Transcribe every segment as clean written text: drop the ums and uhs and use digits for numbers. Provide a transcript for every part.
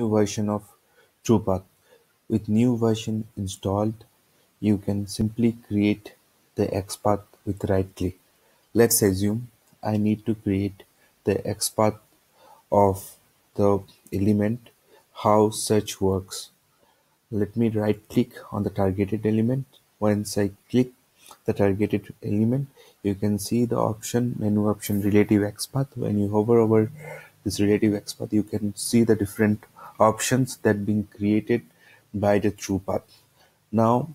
new version of TruePath. With new version installed, you can simply create the XPath with right click. Let's assume I need to create the XPath of the element how search works. Let me right click on the targeted element. Once I click the targeted element, you can see the option, menu option, relative XPath. When you hover over this relative XPath, you can see the different options that being created by the TruePath. Now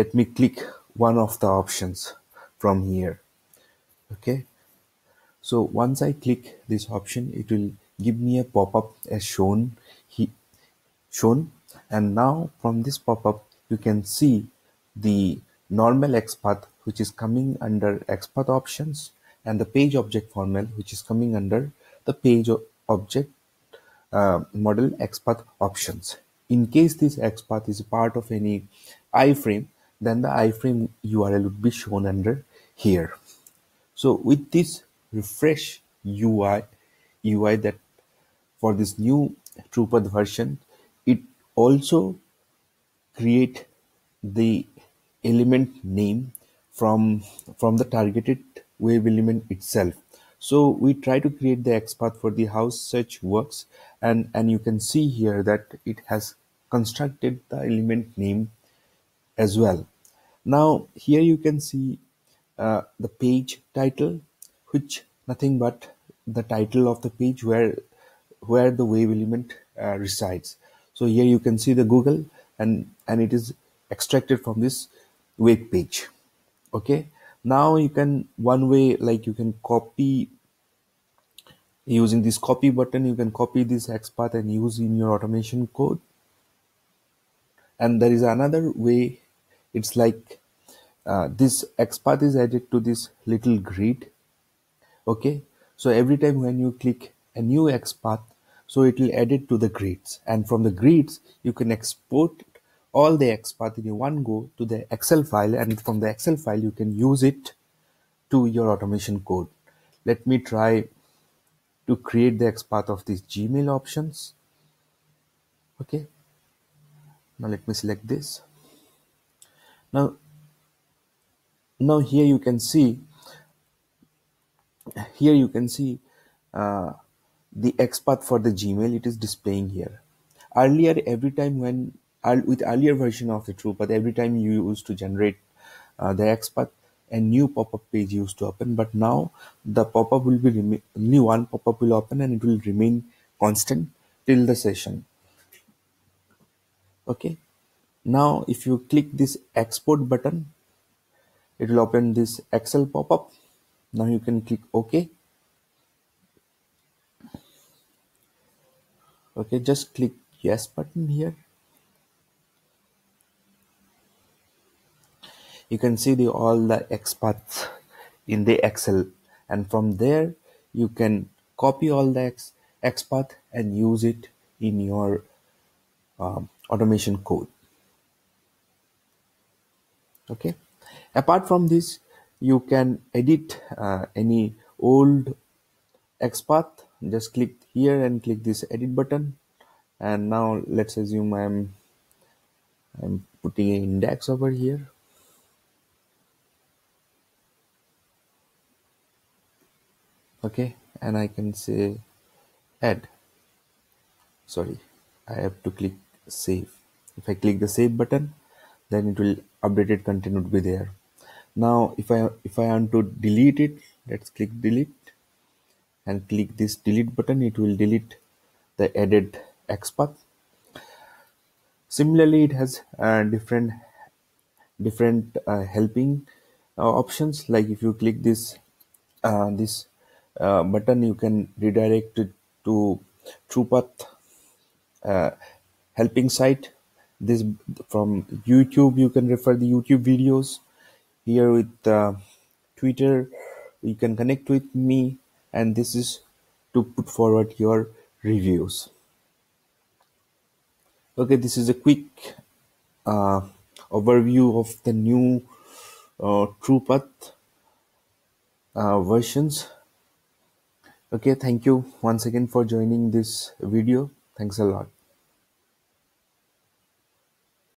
let me click one of the options from here. Okay, so once I click this option, it will give me a pop-up as shown, and now from this pop-up you can see the normal XPath, which is coming under XPath options, and the page object model, which is coming under the page object model XPath options. In case this XPath is a part of any iframe, then the iframe URL would be shown under here. So with this refresh UI that for this new TruePath version, it also create the element name from the targeted web element itself. So we try to create the XPath for the how search works, and you can see here that it has constructed the element name as well. Now here you can see the page title, which nothing but the title of the page where the web element resides. So here you can see the Google, and it is extracted from this web page. Okay, now you can copy using this copy button. You can copy this XPath and use in your automation code. And there is another way. It's like this XPath is added to this little grid. Okay, so every time when you click a new XPath, so it will add it to the grids, and from the grids you can export all the XPath in one go to the Excel file, and from the Excel file you can use it to your automation code. Let me try to create the XPath of these Gmail options. Okay, now let me select this. Now here you can see the XPath for the Gmail. It is displaying here. Earlier, every time when with earlier version of the TruePath, every time you used to generate the XPath, a new pop-up page used to open. But now the pop-up will be only one pop-up will open, and it will remain constant till the session. Okay, now if you click this export button, it will open this Excel pop-up. Now you can click OK. Okay, just click yes button here. You can see all the XPaths in the Excel, and from there you can copy all the XPath and use it in your automation code. Okay, apart from this, you can edit any old XPath. Just click here and click this edit button, and now let's assume I'm putting an index over here. Okay, and I can say add. Sorry, I have to click save. If I click the save button, then it will updated content would be there. Now if I want to delete it, let's click delete and click this delete button. It will delete the added XPath. Similarly, it has different helping options. Like if you click this button, you can redirect it to TruePath helping site. This from YouTube, you can refer the YouTube videos. Here with Twitter, you can connect with me, and this is to put forward your reviews. Okay, this is a quick overview of the new TruePath versions. Okay, thank you once again for joining this video. Thanks a lot.